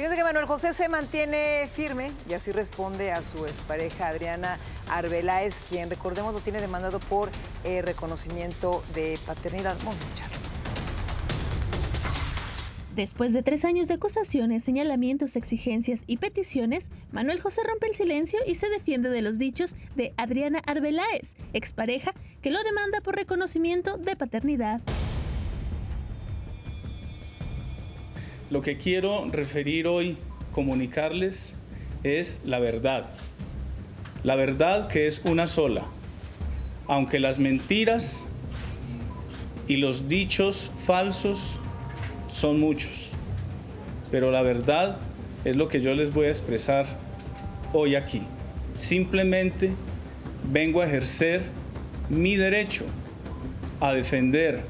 Fíjense que Manuel José se mantiene firme y así responde a su expareja Adriana Arbeláez, quien, recordemos, lo tiene demandado por reconocimiento de paternidad. Vamos a escucharlo. Después de 3 años de acusaciones, señalamientos, exigencias y peticiones, Manuel José rompe el silencio y se defiende de los dichos de Adriana Arbeláez, expareja, que lo demanda por reconocimiento de paternidad. Lo que quiero referir hoy, comunicarles, es la verdad. La verdad que es una sola, aunque las mentiras y los dichos falsos son muchos, pero la verdad es lo que yo les voy a expresar hoy aquí. Simplemente vengo a ejercer mi derecho a defender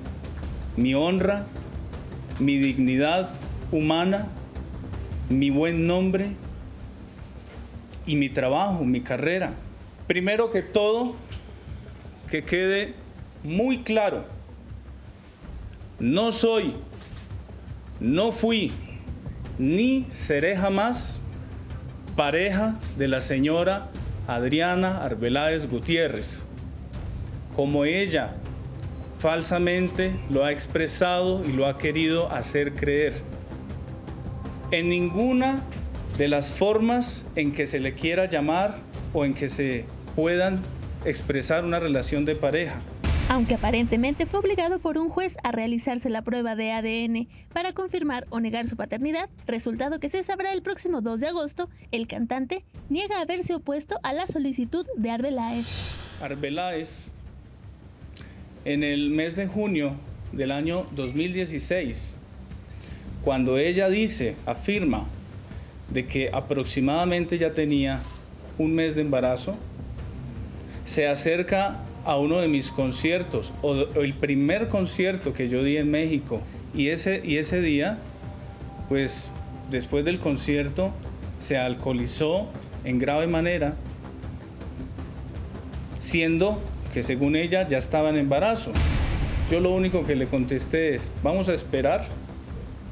mi honra, mi dignidad humana, mi buen nombre y mi trabajo, mi carrera. Primero que todo, que quede muy claro, no soy, no fui, ni seré jamás pareja de la señora Adriana Arbeláez Gutiérrez, como ella falsamente lo ha expresado y lo ha querido hacer creer. En ninguna de las formas en que se le quiera llamar o en que se puedan expresar una relación de pareja. Aunque aparentemente fue obligado por un juez a realizarse la prueba de ADN para confirmar o negar su paternidad, resultado que se sabrá el próximo 2 de agosto, el cantante niega haberse opuesto a la solicitud de Arbeláez. Arbeláez, en el mes de junio del año 2016, cuando ella dice, afirma, de que aproximadamente ya tenía un mes de embarazo, se acerca a uno de mis conciertos, o el primer concierto que yo di en México, y ese día, pues después del concierto, se alcoholizó en grave manera, siendo que según ella ya estaba en embarazo. Yo lo único que le contesté es, vamos a esperar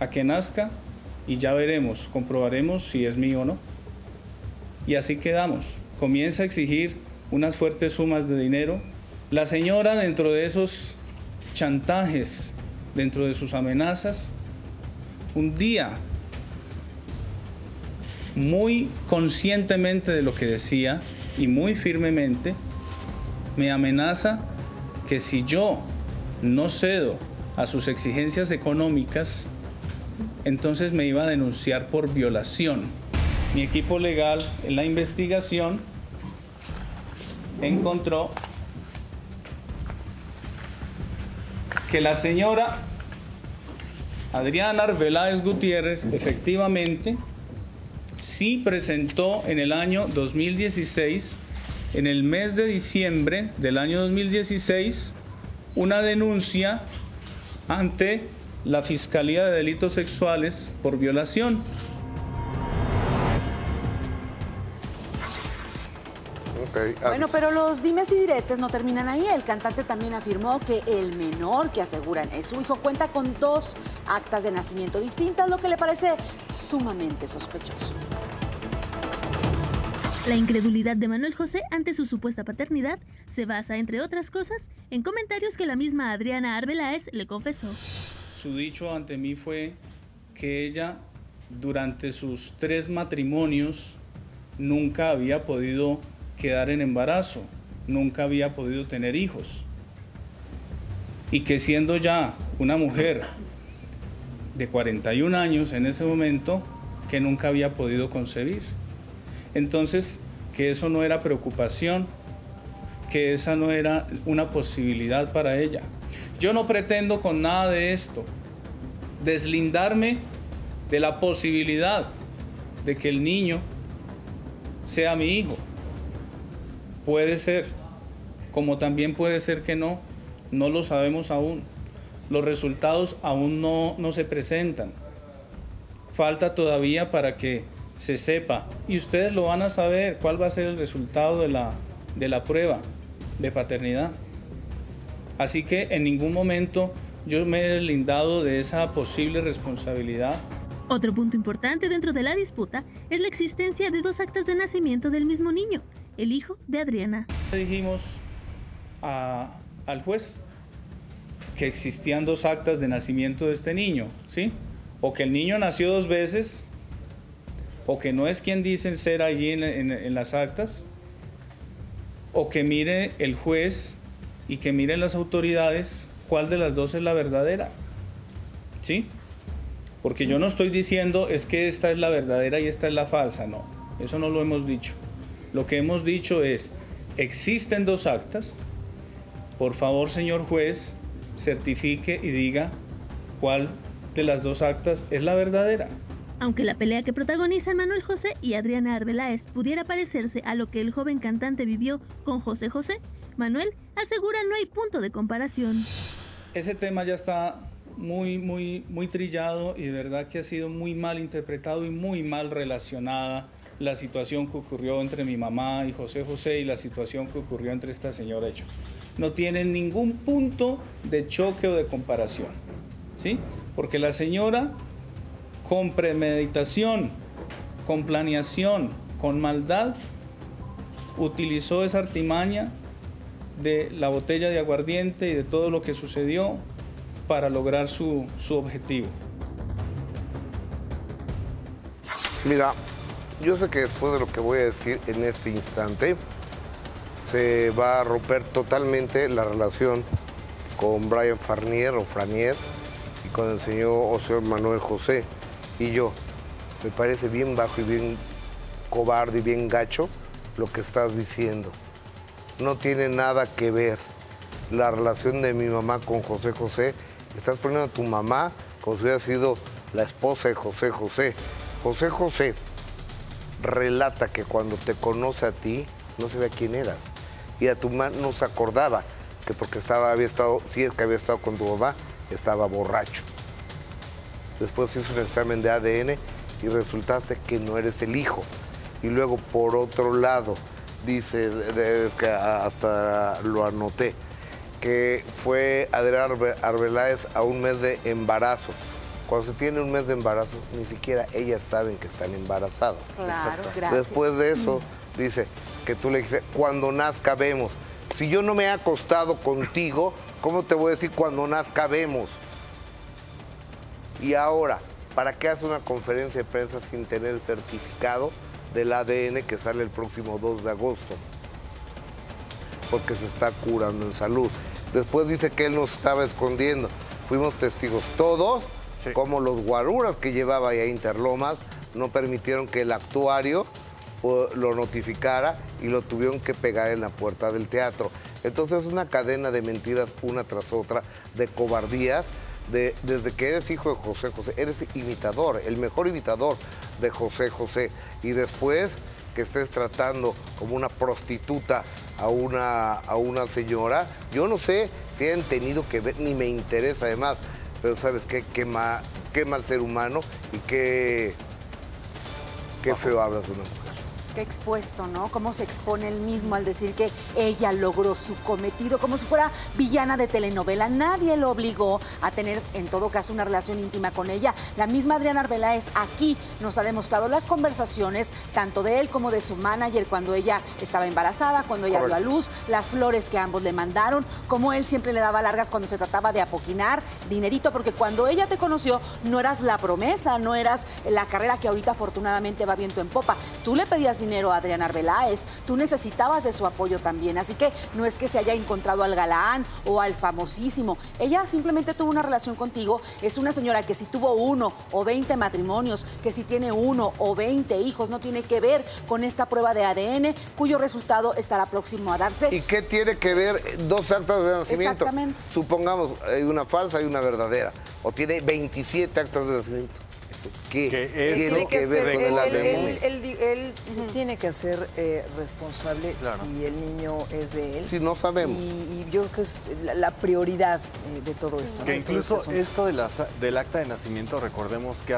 a que nazca y ya veremos, comprobaremos si es mío o no. Y así quedamos. Comienza a exigir unas fuertes sumas de dinero. La señora, dentro de esos chantajes, dentro de sus amenazas, un día, muy conscientemente de lo que decía y muy firmemente, me amenaza que si yo no cedo a sus exigencias económicas, entonces me iba a denunciar por violación. Mi equipo legal en la investigación encontró que la señora Adriana Arbeláez Gutiérrez efectivamente sí presentó en el año 2016, en el mes de diciembre del año 2016, una denuncia ante la Fiscalía de Delitos Sexuales por violación. Okay. Bueno, pero los dimes y diretes no terminan ahí. El cantante también afirmó que el menor, que aseguran es su hijo, cuenta con 2 actas de nacimiento distintas, lo que le parece sumamente sospechoso. La incredulidad de Manuel José ante su supuesta paternidad se basa, entre otras cosas, en comentarios que la misma Adriana Arbeláez le confesó. Su dicho ante mí fue que ella, durante sus 3 matrimonios, nunca había podido quedar en embarazo, nunca había podido tener hijos, y que siendo ya una mujer de 41 años en ese momento, que nunca había podido concebir. Entonces, que eso no era preocupación, que esa no era una posibilidad para ella. Yo no pretendo con nada de esto deslindarme de la posibilidad de que el niño sea mi hijo. Puede ser, como también puede ser que no, no lo sabemos aún. Los resultados aún no se presentan. Falta todavía para que se sepa, y ustedes lo van a saber, cuál va a ser el resultado de la prueba de paternidad. Así que en ningún momento yo me he deslindado de esa posible responsabilidad. Otro punto importante dentro de la disputa es la existencia de dos actas de nacimiento del mismo niño, el hijo de Adriana. Le dijimos al juez que existían dos actas de nacimiento de este niño, ¿sí? O que el niño nació dos veces, o que no es quien dicen ser allí en las actas, o que mire el juez y que miren las autoridades cuál de las dos es la verdadera, ¿sí? Porque yo no estoy diciendo es que esta es la verdadera y esta es la falsa, no, eso no lo hemos dicho. Lo que hemos dicho es, existen dos actas, por favor, señor juez, certifique y diga cuál de las dos actas es la verdadera. Aunque la pelea que protagonizan Manuel José y Adriana Arbeláez pudiera parecerse a lo que el joven cantante vivió con José José, Manuel asegura no hay punto de comparación. Ese tema ya está muy trillado y de verdad que ha sido muy mal interpretado y muy mal relacionada la situación que ocurrió entre mi mamá y José José y la situación que ocurrió entre esta señora y yo. No tienen ningún punto de choque o de comparación, ¿sí? Porque la señora con premeditación, con planeación, con maldad, utilizó esa artimaña de la botella de aguardiente y de todo lo que sucedió para lograr su objetivo. Mira, yo sé que después de lo que voy a decir en este instante, se va a romper totalmente la relación con Brian Farnier o Franier y con el señor Manuel José y yo. Me parece bien bajo y bien cobarde y bien gacho lo que estás diciendo. No tiene nada que ver la relación de mi mamá con José José. Estás poniendo a tu mamá como si hubiera sido la esposa de José José. José José relata que cuando te conoce a ti, no sabía quién eras. Y a tu mamá no se acordaba que porque había estado con tu mamá, estaba borracho. Después hizo un examen de ADN y resultaste que no eres el hijo. Y luego, por otro lado, dice, es que hasta lo anoté, que fue Adriana Arbeláez a un mes de embarazo. Cuando se tiene un mes de embarazo, ni siquiera ellas saben que están embarazadas. Claro, gracias. Después de eso, dice que tú le dices, cuando nazca vemos. Si yo no me he acostado contigo, ¿cómo te voy a decir cuando nazca vemos? Y ahora, ¿para qué hace una conferencia de prensa sin tener el certificado del ADN que sale el próximo 2 de agosto? Porque se está curando en salud. Después dice que él nos estaba escondiendo. Fuimos testigos todos, sí, como los guaruras que llevaba ahí a Interlomas no permitieron que el actuario lo notificara y lo tuvieron que pegar en la puerta del teatro. Entonces, es una cadena de mentiras una tras otra, de cobardías, desde que eres hijo de José José, eres imitador, el mejor imitador de José José. Y después que estés tratando como una prostituta a una señora, yo no sé si hayan tenido que ver, ni me interesa además, pero ¿sabes qué? Qué mal ser humano y qué feo hablas de una mujer. Qué expuesto, ¿no? Cómo se expone él mismo al decir que ella logró su cometido, como si fuera villana de telenovela. Nadie lo obligó a tener, en todo caso, una relación íntima con ella. La misma Adriana Arbeláez aquí nos ha demostrado las conversaciones, tanto de él como de su manager, cuando ella estaba embarazada, cuando ella dio a luz, las flores que ambos le mandaron, como él siempre le daba largas cuando se trataba de apoquinar dinerito, porque cuando ella te conoció, no eras la promesa, no eras la carrera que ahorita afortunadamente va viento en popa. Tú le pedías dinero a Adriana Arbeláez, tú necesitabas de su apoyo también, así que no es que se haya encontrado al galán o al famosísimo, ella simplemente tuvo una relación contigo, es una señora que si tuvo 1 o 20 matrimonios, que si tiene 1 o 20 hijos, no tiene que ver con esta prueba de ADN, cuyo resultado estará próximo a darse. ¿Y qué tiene que ver dos actas de nacimiento? Exactamente. Supongamos, hay una falsa y una verdadera, o tiene 27 actas de nacimiento. ¿Qué tiene que ver con el ADN? Él tiene que ser responsable, claro, si el niño es de él. Si no sabemos. Y yo creo que es la prioridad de todo, sí, esto. Que ¿no? Incluso este esto del acta de nacimiento, recordemos que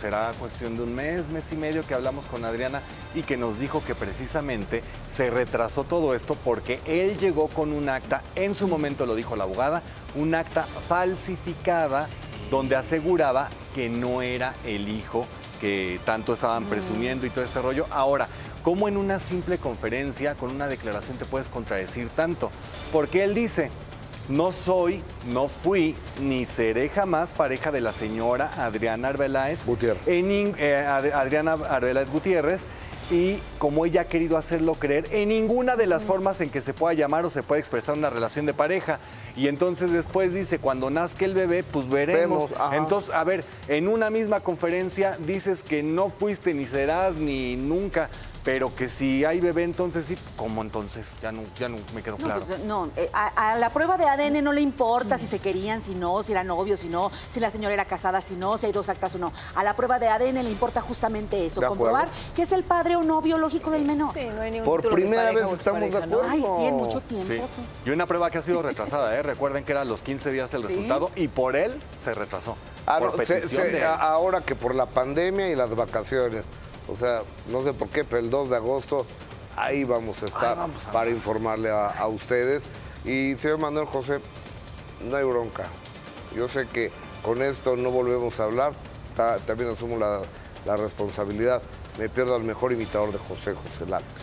será cuestión de un mes, mes y medio que hablamos con Adriana y que nos dijo que precisamente se retrasó todo esto porque él llegó con un acta, en su momento lo dijo la abogada, un acta falsificada donde aseguraba que no era el hijo que tanto estaban presumiendo y todo este rollo. Ahora, ¿cómo en una simple conferencia, con una declaración, te puedes contradecir tanto? Porque él dice, no soy, no fui, ni seré jamás pareja de la señora Adriana Arbeláez Gutiérrez. Adriana Arbeláez Gutiérrez. Y como ella ha querido hacerlo creer, en ninguna de las formas en que se pueda llamar o se puede expresar una relación de pareja. Y entonces después dice, cuando nazca el bebé, pues veremos. Entonces, a ver, en una misma conferencia dices que no fuiste, ni serás, ni nunca, pero que si hay bebé, entonces sí. ¿Cómo entonces? Ya no me quedó claro. Pues, no, a la prueba de ADN no le importa si se querían, si no, si eran novios, si no, si la señora era casada, si no, si hay dos actas o no. A la prueba de ADN le importa justamente eso, comprobar que es el padre o no biológico del menor. Sí, no hay ningún Por primera pareja, vez estamos pareja, de acuerdo. ¿No? Ay, sí, en mucho tiempo. Sí. Y una prueba que ha sido retrasada, ¿eh? Recuerden que eran los 15 días el resultado y por él se retrasó. Ahora que por la pandemia y las vacaciones. O sea, no sé por qué, pero el 2 de agosto ahí vamos a estar para informarle a ustedes. Y señor Manuel José, no hay bronca. Yo sé que con esto no volvemos a hablar. También asumo la responsabilidad. Me pierdo al mejor imitador de José José Lalo.